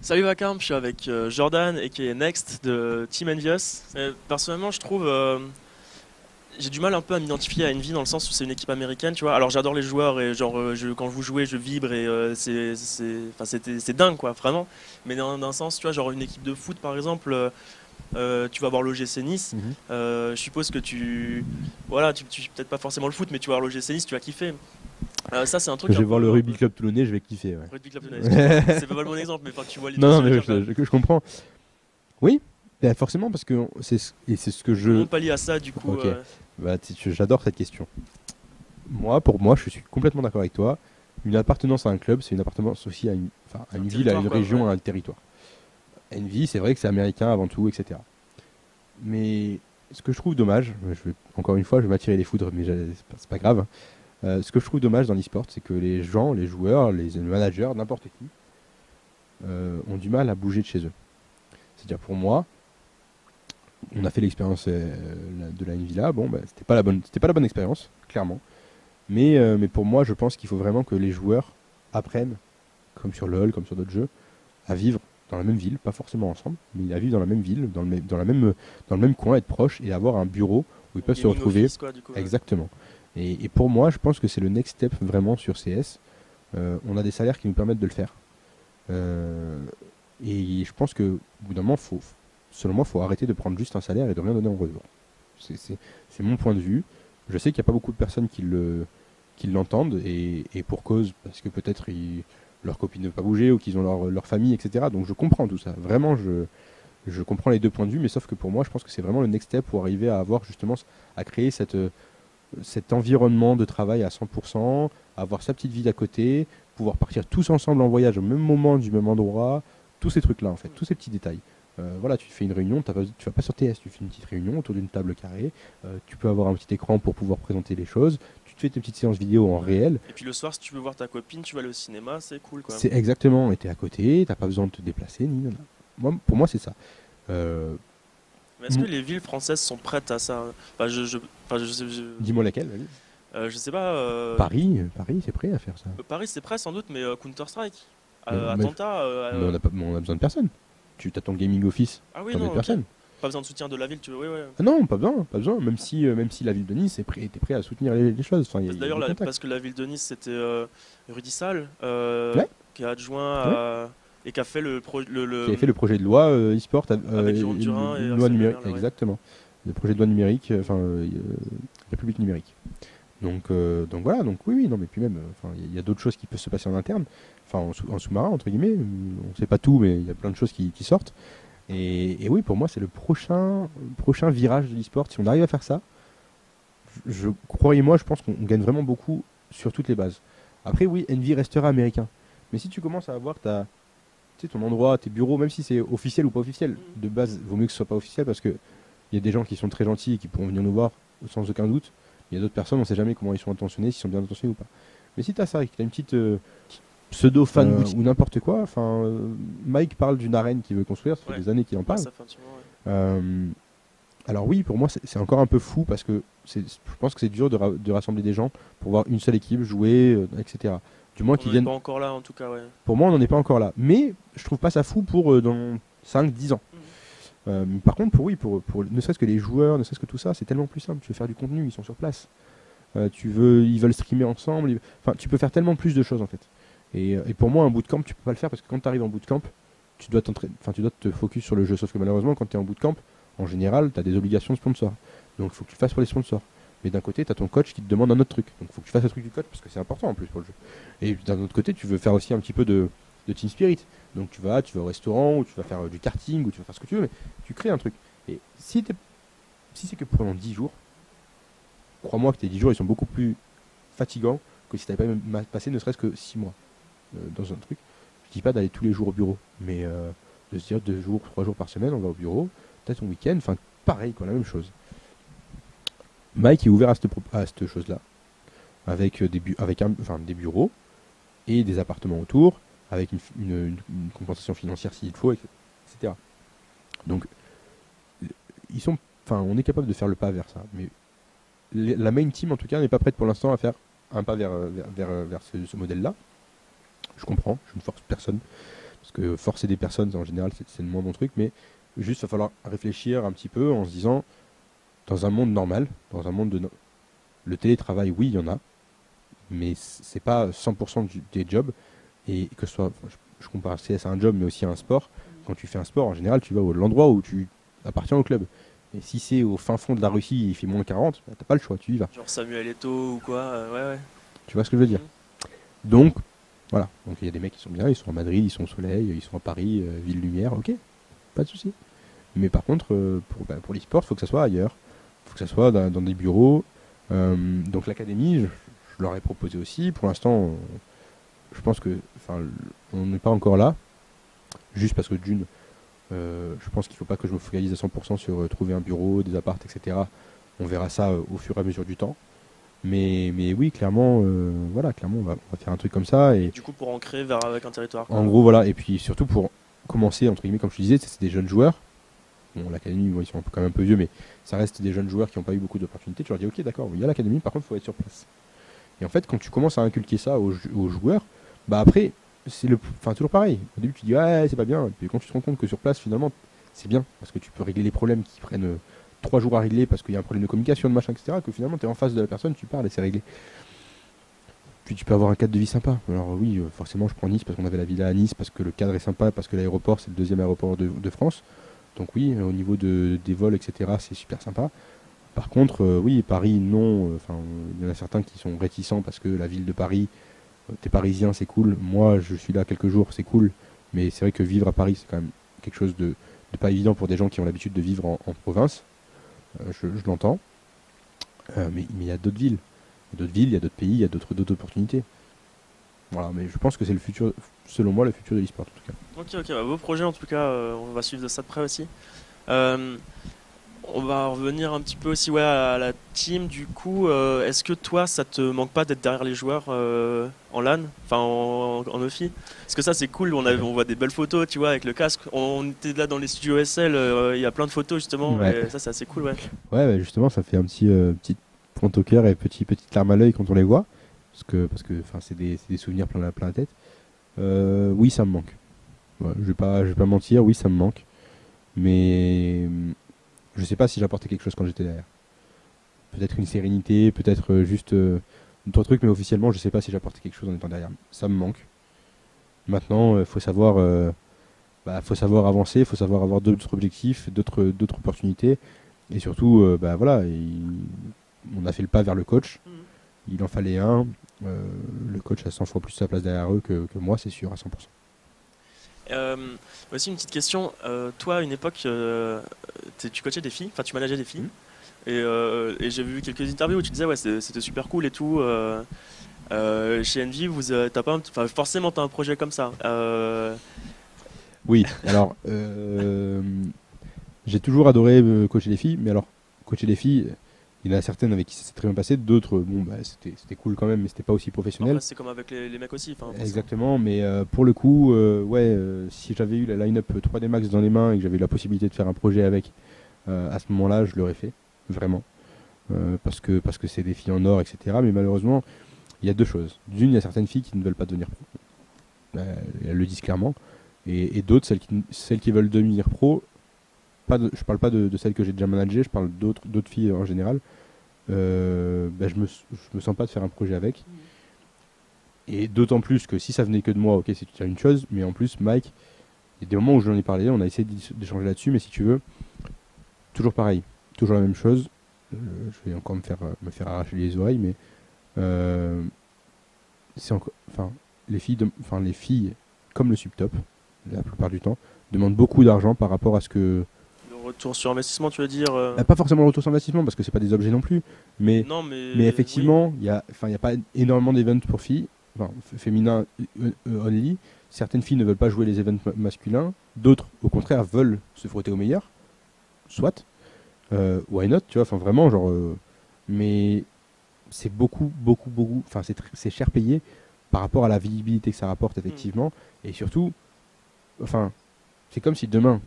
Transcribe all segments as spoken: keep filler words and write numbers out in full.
Salut VaKarM, je suis avec euh, Jordan et qui est Next de Team Envious. Et personnellement, je trouve, euh, j'ai du mal un peu à m'identifier à Envy dans le sens où c'est une équipe américaine, tu vois. Alors j'adore les joueurs et genre euh, je, quand vous jouez, je vibre et euh, c'est, c'est, enfin, c'est, c'est dingue quoi, vraiment. Mais dans, dans un sens, tu vois, genre une équipe de foot par exemple. Euh, Euh, tu vas voir l'O G C Nice, mm-hmm. euh, je suppose que tu... Voilà, tu, tu peut-être pas forcément le foot, mais tu vas voir l'O G C Nice, tu vas kiffer. Euh, ça, c'est un truc... Je vais voir le Rugby Club Toulonnais, je vais kiffer. Ouais. Rugby Club Toulonnais, c'est pas le bon exemple, mais tu vois les... Non, non mais je, je, je comprends. Oui, bah forcément, parce que c'est ce que je... On pas lié à ça, du coup... Okay. Euh... Bah, j'adore cette question. Moi, pour moi, je suis complètement d'accord avec toi. Une appartenance à un club, c'est une appartenance aussi à une, à une un ville, à une quoi, région, ouais. À un territoire. Envy, c'est vrai que c'est américain avant tout, et cetera. Mais ce que je trouve dommage, je vais, encore une fois, je vais m'attirer les foudres, mais c'est pas grave. Euh, ce que je trouve dommage dans l'e-sport, c'est que les gens, les joueurs, les managers, n'importe qui, euh, ont du mal à bouger de chez eux. C'est-à-dire pour moi, on a fait l'expérience euh, de la N-Villa, bon, bah, c'était pas la bonne, c'était pas la bonne expérience, clairement. Mais, euh, mais pour moi, je pense qu'il faut vraiment que les joueurs apprennent, comme sur LOL, comme sur d'autres jeux, à vivre dans la même ville, pas forcément ensemble, mais ils la vivent dans la même ville, dans le, dans la même, dans le même coin, être proches et avoir un bureau où ils peuvent et se retrouver. Office, quoi, du coup, exactement. Et, et pour moi, je pense que c'est le next step vraiment sur C S. Euh, on a des salaires qui nous permettent de le faire. Euh, et je pense qu'au bout d'un moment, faut, selon moi, il faut arrêter de prendre juste un salaire et de rien donner en retour. C'est mon point de vue. Je sais qu'il n'y a pas beaucoup de personnes qui l'entendent le, et, et pour cause, parce que peut-être ils... leurs copines ne peuvent pas bouger ou qu'ils ont leur, leur famille, et cetera. Donc je comprends tout ça. Vraiment, je, je comprends les deux points de vue, mais sauf que pour moi, je pense que c'est vraiment le next step pour arriver à avoir justement, à créer cette, cet environnement de travail à cent pour cent, avoir sa petite vie d'à côté, pouvoir partir tous ensemble en voyage au même moment, du même endroit, tous ces trucs-là en fait, tous ces petits détails. Euh, voilà, tu fais une réunion, tu ne vas pas sur T S, tu fais une petite réunion autour d'une table carrée, euh, tu peux avoir un petit écran pour pouvoir présenter les choses, tu te fais tes petites séances vidéo en réel. Et puis le soir, si tu veux voir ta copine, tu vas aller au cinéma, c'est cool quoi. C'est exactement, et tu es à côté, tu n'as pas besoin de te déplacer, ni nada. Moi, pour moi, c'est ça. Euh... Mais est-ce que les villes françaises sont prêtes à ça? Enfin, je, je, enfin, je, je... Dis-moi laquelle, vas-y. Euh, je sais pas. Euh... Paris, Paris c'est prêt à faire ça. Euh, Paris, c'est prêt sans doute, mais euh, Counter-Strike, euh, attentat... Euh, mais on a, pas, on a besoin de personne. Tu t'as ton gaming office, ah oui, non, okay. Personne. Pas besoin de soutien de la ville, tu veux, oui, oui. Ah non, pas besoin, pas besoin. Même si, euh, même si la ville de Nice était prêt, prêt à soutenir les, les choses. Enfin, d'ailleurs, parce que la ville de Nice, c'était euh, Rudy Salle, euh, ouais. Qui a adjoint ouais. à, et qui a fait le, pro, le, le qui a fait le projet de loi euh, e-sport, euh, avec Jérôme Durin et, et, et loi numérique, là, ouais. Exactement. Le projet de loi numérique, enfin euh, euh, République numérique. Donc, euh, donc voilà, donc oui, oui, non, mais puis même, il euh, y a, a d'autres choses qui peuvent se passer en interne, enfin en, sou en sous-marin, entre guillemets, on ne sait pas tout, mais il y a plein de choses qui, qui sortent. Et, et oui, pour moi, c'est le prochain, prochain virage de l'e-sport. Si on arrive à faire ça, je, croyez-moi, je pense qu'on gagne vraiment beaucoup sur toutes les bases. Après, oui, Envy restera américain, mais si tu commences à avoir ta, ton endroit, tes bureaux, même si c'est officiel ou pas officiel, de base, vaut mieux que ce soit pas officiel parce qu'il y a des gens qui sont très gentils et qui pourront venir nous voir sans aucun doute. Il y a d'autres personnes, on ne sait jamais comment ils sont intentionnés, s'ils sont bien intentionnés ou pas. Mais si tu as ça, tu as une petite euh, pseudo fan euh, ou n'importe quoi, enfin, euh, Mike parle d'une arène qu'il veut construire, ça fait ouais. des années qu'il en parle. Ouais, ça fait un petit moment, ouais. euh, alors oui, pour moi, c'est encore un peu fou parce que je pense que c'est dur de, ra de rassembler des gens pour voir une seule équipe jouer, euh, et cetera. Du moins qu'ils viennent. On n'en est pas encore là, en tout cas. Ouais. Pour moi, on n'en est pas encore là. Mais je trouve pas ça fou pour euh, dans cinq dix ans. Mm. Euh, par contre, pour oui, pour, pour ne serait-ce que les joueurs, ne serait-ce que tout ça, c'est tellement plus simple. Tu veux faire du contenu, ils sont sur place. Euh, tu veux, ils veulent streamer ensemble. Ils... Enfin, tu peux faire tellement plus de choses en fait. Et, et pour moi, un bootcamp, tu peux pas le faire parce que quand tu arrives en bootcamp, tu dois t'entraîner. Enfin, tu dois te focus sur le jeu. Sauf que malheureusement, quand tu es en bootcamp, en général, tu as des obligations de sponsors. Donc, il faut que tu le fasses pour les sponsors. Mais d'un côté, tu as ton coach qui te demande un autre truc. Donc, il faut que tu fasses le truc du coach parce que c'est important en plus pour le jeu. Et d'un autre côté, tu veux faire aussi un petit peu de. de Team Spirit, donc tu vas, tu vas au restaurant ou tu vas faire euh, du karting ou tu vas faire ce que tu veux, mais tu crées un truc. Et si, si c'est que pendant dix jours, crois-moi que tes dix jours ils sont beaucoup plus fatigants que si tu n'avais pas passé ne serait-ce que six mois euh, dans un truc. Je dis pas d'aller tous les jours au bureau, mais euh, de se dire deux jours, trois jours par semaine, on va au bureau, t'as ton week-end, enfin pareil quoi, la même chose. Mike est ouvert à cette, à cette chose-là, avec, des, bu avec un, des bureaux et des appartements autour, avec une, une, une, une compensation financière s'il faut, et cetera. Donc, ils sont, enfin, on est capable de faire le pas vers ça. Mais la main team, en tout cas, n'est pas prête pour l'instant à faire un pas vers, vers, vers, vers ce, ce modèle-là. Je comprends, je ne force personne. Parce que forcer des personnes, en général, c'est le moins bon truc. Mais juste, il va falloir réfléchir un petit peu en se disant, dans un monde normal, dans un monde de... No le télétravail, oui, il y en a. Mais c'est pas cent pour cent du, des jobs. Et que ce soit, je, je compare C S à un job, mais aussi à un sport. Quand tu fais un sport, en général, tu vas à l'endroit où tu appartiens au club. Et si c'est au fin fond de la Russie et il fait moins quarante, bah, t'as pas le choix, tu y vas. Genre Samuel Eto'o ou quoi, euh, ouais, ouais. Tu vois ce que je veux dire. Mmh. Donc, voilà. Donc il y a des mecs qui sont bien, ils sont à Madrid, ils sont au soleil, ils sont à Paris, euh, Ville Lumière, ok, pas de souci. Mais par contre, euh, pour, bah, pour l'e-sport, faut que ça soit ailleurs. Faut que ça soit dans, dans des bureaux. Euh, donc l'académie, je, je leur ai proposé aussi. Pour l'instant, je pense que, enfin, on n'est pas encore là. Juste parce que d'une, Euh, je pense qu'il ne faut pas que je me focalise à cent pour cent sur euh, trouver un bureau, des apparts, et cetera. On verra ça euh, au fur et à mesure du temps. Mais, mais oui, clairement, euh, voilà, clairement on, va, on va faire un truc comme ça. Et du coup, pour ancrer vers avec un territoire. En gros, voilà. Et puis surtout pour commencer, entre guillemets, comme je te disais, c'est des jeunes joueurs. Bon, l'académie, bon, ils sont quand même un peu vieux, mais ça reste des jeunes joueurs qui n'ont pas eu beaucoup d'opportunités. Tu leur dis, ok, d'accord, il y a l'académie, par contre, il faut être sur place. Et en fait, quand tu commences à inculquer ça aux, aux joueurs, bah après... c'est le, enfin toujours pareil, au début tu dis ouais c'est pas bien, puis quand tu te rends compte que sur place finalement c'est bien, parce que tu peux régler les problèmes qui prennent euh, trois jours à régler parce qu'il y a un problème de communication, de machin, etc, que finalement tu es en face de la personne, tu parles et c'est réglé. Puis tu peux avoir un cadre de vie sympa. Alors oui, euh, forcément je prends Nice parce qu'on avait la villa à Nice, parce que le cadre est sympa, parce que l'aéroport c'est le deuxième aéroport de, de France, donc oui, euh, au niveau de, des vols, etc, c'est super sympa. Par contre euh, oui, Paris non, enfin euh, il y en a certains qui sont réticents parce que la ville de Paris, t'es parisien, c'est cool, moi je suis là quelques jours, c'est cool, mais c'est vrai que vivre à Paris c'est quand même quelque chose de, de pas évident pour des gens qui ont l'habitude de vivre en, en province, euh, je, je l'entends, euh, mais il y a d'autres villes, il y a d'autres villes, il y a d'autres pays, il y a d'autres opportunités. Voilà, mais je pense que c'est le futur, selon moi, le futur de l'e-sport en tout cas. Ok, ok, bah, vos projets en tout cas, euh, on va suivre de ça de près aussi. Euh... On va revenir un petit peu aussi ouais, à la team du coup. Euh, Est-ce que toi, ça te manque pas d'être derrière les joueurs euh, en LAN, enfin en, en O F I? Parce que ça c'est cool, on, a, on voit des belles photos, tu vois, avec le casque. On, on était là dans les studios S L, il euh, y a plein de photos justement, ouais. Et ça c'est assez cool. Ouais, ouais bah justement ça fait un petit, euh, petit point au cœur et petit, petite larme à l'œil quand on les voit, parce que parce que c'est des, des souvenirs plein la, plein la tête. Euh, oui ça me manque, ouais, je vais pas, je vais pas mentir, oui ça me manque, mais... je sais pas si j'apportais quelque chose quand j'étais derrière. Peut-être une sérénité, peut-être juste euh, d'autres trucs, mais officiellement, je sais pas si j'apportais quelque chose en étant derrière. Ça me manque. Maintenant, il euh, faut savoir, euh, bah, faut savoir avancer, il faut savoir avoir d'autres objectifs, d'autres d'autres opportunités, et surtout, euh, bah voilà, il, on a fait le pas vers le coach. Il en fallait un. Euh, le coach a cent fois plus sa place derrière eux que, que moi, c'est sûr à cent pour cent. Euh, aussi une petite question, euh, toi à une époque euh, tu coachais des filles, enfin tu manageais des filles, mmh. et, euh, et j'ai vu quelques interviews où tu disais ouais c'était super cool et tout, euh, euh, chez Envy vous, euh, t'as pas un forcément t'as un projet comme ça euh... Oui alors euh, j'ai toujours adoré euh, coacher les filles, mais alors coacher les filles, il y en a certaines avec qui ça s'est très bien passé, d'autres, bon, bah, c'était cool quand même, mais c'était pas aussi professionnel. C'est comme avec les, les mecs aussi. Exactement, mais euh, pour le coup, euh, ouais, euh, si j'avais eu la line-up trois D Max dans les mains et que j'avais eu la possibilité de faire un projet avec, euh, à ce moment-là, je l'aurais fait, vraiment. Euh, parce que parce que c'est des filles en or, et cetera. Mais malheureusement, il y a deux choses. D'une, il y a certaines filles qui ne veulent pas devenir pro. Euh, elles le disent clairement. Et, et d'autres, celles qui, celles qui veulent devenir pro. Pas de, je parle pas de, de celles que j'ai déjà managées, je parle d'autres d'autres filles en général. Euh, bah je me je me sens pas de faire un projet avec. Et d'autant plus que si ça venait que de moi, ok, c'est une chose, mais en plus, Mike, il y a des moments où j'en ai parlé, on a essayé d'échanger là-dessus, mais si tu veux, toujours pareil, toujours la même chose. Euh, je vais encore me faire me faire arracher les oreilles, mais euh, c'est encore, enfin les filles, de, enfin les filles comme le subtop, la plupart du temps, demandent beaucoup d'argent par rapport à ce que retour sur investissement, tu veux dire euh... bah, pas forcément le retour sur investissement parce que c'est pas des objets non plus, mais, non, mais, mais effectivement il oui. n'y a, a pas énormément d'events pour filles, enfin, féminin only. Certaines filles ne veulent pas jouer les events ma masculins, d'autres au contraire veulent se frotter au meilleur, soit euh, why not, tu vois, enfin vraiment genre euh, mais c'est beaucoup beaucoup beaucoup, enfin c'est cher payé par rapport à la visibilité que ça rapporte effectivement, mmh. Et surtout enfin c'est comme si demain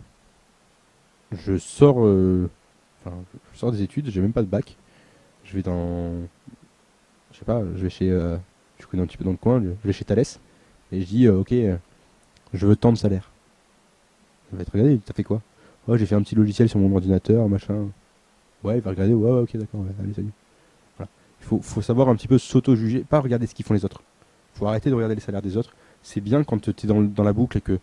je sors, euh, enfin, je sors des études, j'ai même pas de bac. Je vais dans, je sais pas, je vais chez, euh, je connais un petit peu dans le coin, je vais chez Thalès et je dis, euh, ok, je veux tant de salaire. Il va être regardé, t'as fait quoi? Oh, j'ai fait un petit logiciel sur mon ordinateur, machin. Ouais, il va regarder, ouais, ouais, ok, d'accord, ouais, allez, salut. Voilà. Il faut, faut savoir un petit peu s'auto-juger, pas regarder ce qu'ils font les autres. Il faut arrêter de regarder les salaires des autres. C'est bien quand tu es dans, dans la boucle et que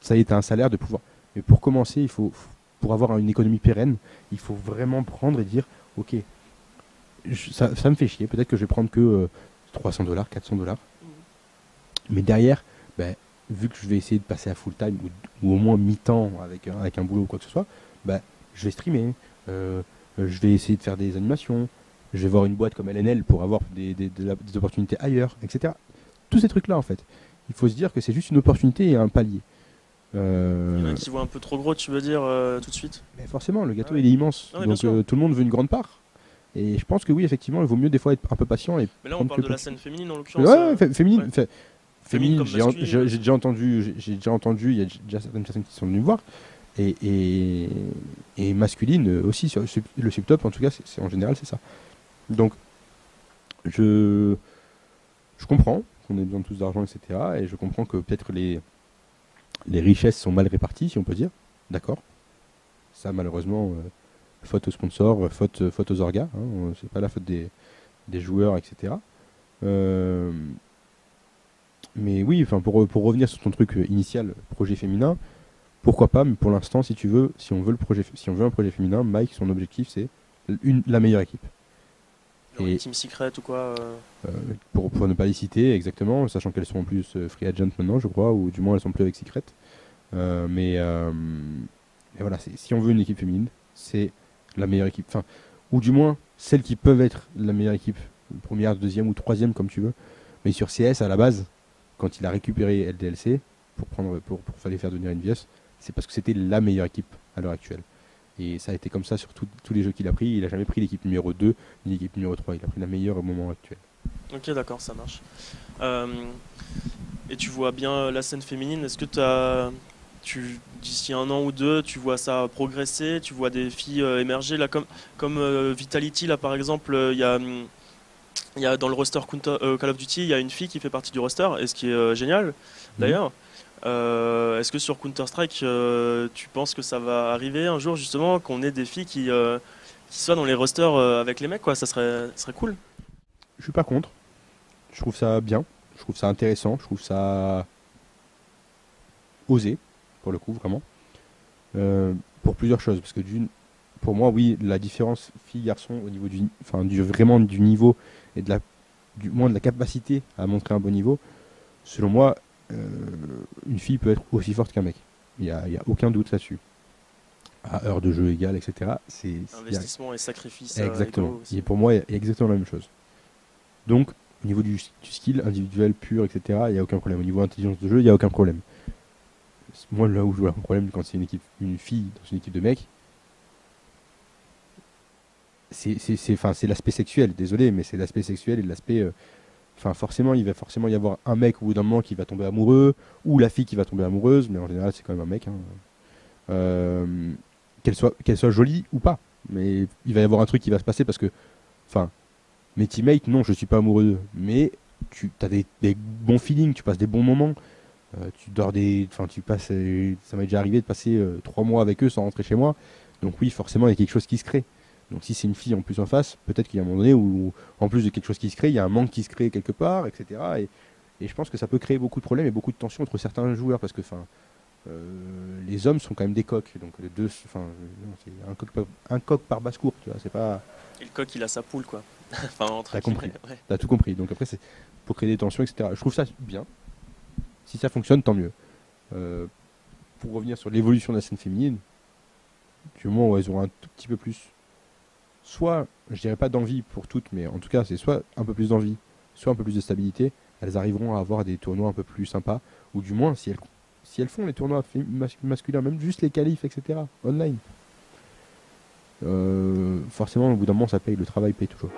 ça y est, tu as un salaire de pouvoir. Mais pour commencer, il faut, pour avoir une économie pérenne, il faut vraiment prendre et dire, ok, je, ça, ça me fait chier, peut-être que je vais prendre que euh, trois cents dollars, quatre cents dollars. Mais derrière, ben, vu que je vais essayer de passer à full time ou, ou au moins mi-temps avec, avec un boulot ou quoi que ce soit, ben, je vais streamer, euh, je vais essayer de faire des animations, je vais voir une boîte comme L N L pour avoir des, des, des, des opportunités ailleurs, et cetera. Tous ces trucs-là, en fait. Il faut se dire que c'est juste une opportunité et un palier. Euh... Il y en a qui voient un peu trop gros, tu veux dire, euh, tout de suite. Mais forcément, le gâteau, ouais. Il est immense. Non, donc euh, tout le monde veut une grande part. Et je pense que oui, effectivement, il vaut mieux des fois être un peu patient. Et mais là, on parle de plus... la scène féminine, en l'occurrence. Ouais, euh... fé féminine. Ouais. Fé féminine, féminine j'ai déjà entendu, j'ai déjà entendu, il y a déjà certaines personnes qui sont venues me voir. Et, et, et masculine aussi, sur le subtop, en tout cas, c'est en général, c'est ça. Donc, je, je comprends qu'on ait besoin de tous d'argent, et cetera. Et je comprends que peut-être les, les richesses sont mal réparties, si on peut dire. D'accord. Ça, malheureusement, euh, faute aux sponsors, faute, faute aux orgas. Hein, c'est pas la faute des, des joueurs, et cetera. Euh, mais oui, enfin, pour, pour revenir sur ton truc initial, projet féminin, pourquoi pas, mais pour l'instant, si tu veux, si on veut le projet, si on veut un projet féminin, Mike, son objectif, c'est la meilleure équipe. Et Team Secret ou quoi euh... Euh, pour, pour ne pas les citer, exactement, sachant qu'elles sont en plus euh, free agent maintenant, je crois, ou du moins elles sont plus avec Secret. Euh, mais, euh, mais voilà, si on veut une équipe féminine, c'est la meilleure équipe. Enfin, ou du moins celles qui peuvent être la meilleure équipe, première, deuxième ou troisième, comme tu veux. Mais sur C S, à la base, quand il a récupéré L D L C pour prendre, pour, pour fallait faire devenir Envious, c'est parce que c'était la meilleure équipe à l'heure actuelle. Et ça a été comme ça sur tout, tous les jeux qu'il a pris. Il n'a jamais pris l'équipe numéro deux ni l'équipe numéro trois. Il a pris la meilleure au moment actuel. Ok, d'accord, ça marche. Euh, et tu vois bien la scène féminine. Est-ce que t'as, tu d'ici un an ou deux, tu vois ça progresser? Tu vois des filles euh, émerger là, comme, comme euh, Vitality, là, par exemple, il euh, y a... Hum, il y a dans le roster Call of Duty, il y a une fille qui fait partie du roster, et ce qui est euh, génial d'ailleurs. Mmh. Euh, est-ce que sur Counter-Strike, euh, tu penses que ça va arriver un jour, justement, qu'on ait des filles qui, euh, qui soient dans les rosters euh, avec les mecs, quoi? Ça serait, ça serait cool. Je suis pas contre. Je trouve ça bien. Je trouve ça intéressant. Je trouve ça osé, pour le coup, vraiment. Euh, pour plusieurs choses. Parce que d'une, pour moi, oui, la différence fille-garçon au niveau du, enfin, du, vraiment du niveau et de la, du moins de la capacité à montrer un bon niveau, selon moi, euh, une fille peut être aussi forte qu'un mec. Il n'y a, a aucun doute là-dessus. À heure de jeu égale, et cetera. C'est investissement et sacrifice. Exactement. Euh, et pour moi, il y a exactement la même chose. Donc, au niveau du, du skill individuel pur, et cetera, il n'y a aucun problème. Au niveau intelligence de jeu, il n'y a aucun problème. Moi, là où je vois un problème quand c'est une équipe, une fille dans une équipe de mecs, c'est l'aspect sexuel, désolé, mais c'est l'aspect sexuel et l'aspect... Enfin, euh, forcément, il va forcément y avoir un mec au bout d'un moment qui va tomber amoureux, ou la fille qui va tomber amoureuse, mais en général, c'est quand même un mec. Hein. Euh, qu'elle soit, qu'elle soit jolie ou pas, mais il va y avoir un truc qui va se passer parce que... Enfin, mes teammates, non, je suis pas amoureux d'eux, mais tu as des, des bons feelings, tu passes des bons moments, euh, tu dors des... Enfin, tu passes... Euh, ça m'est déjà arrivé de passer euh, trois mois avec eux sans rentrer chez moi, donc oui, forcément, il y a quelque chose qui se crée. Donc si c'est une fille en plus en face, peut-être qu'il y a un moment donné où, en plus de quelque chose qui se crée, il y a un manque qui se crée quelque part, et cetera. Et, et je pense que ça peut créer beaucoup de problèmes et beaucoup de tensions entre certains joueurs, parce que enfin, euh, les hommes sont quand même des coqs, donc les deux, enfin, un coq par, un coq par basse-cour, tu vois, c'est pas... Et le coq, il a sa poule, quoi. Enfin, entre... T'as compris, ouais. T'as tout compris. Donc après, c'est pour créer des tensions, et cetera. Je trouve ça bien. Si ça fonctionne, tant mieux. Euh, pour revenir sur l'évolution de la scène féminine, du moment où elles auront un tout petit peu plus... soit, je dirais pas d'envie pour toutes, mais en tout cas c'est soit un peu plus d'envie, soit un peu plus de stabilité, elles arriveront à avoir des tournois un peu plus sympas, ou du moins si elles, si elles font les tournois mas masculins, même juste les qualifs, et cetera, online. Euh, forcément, au bout d'un moment, ça paye, le travail paye toujours.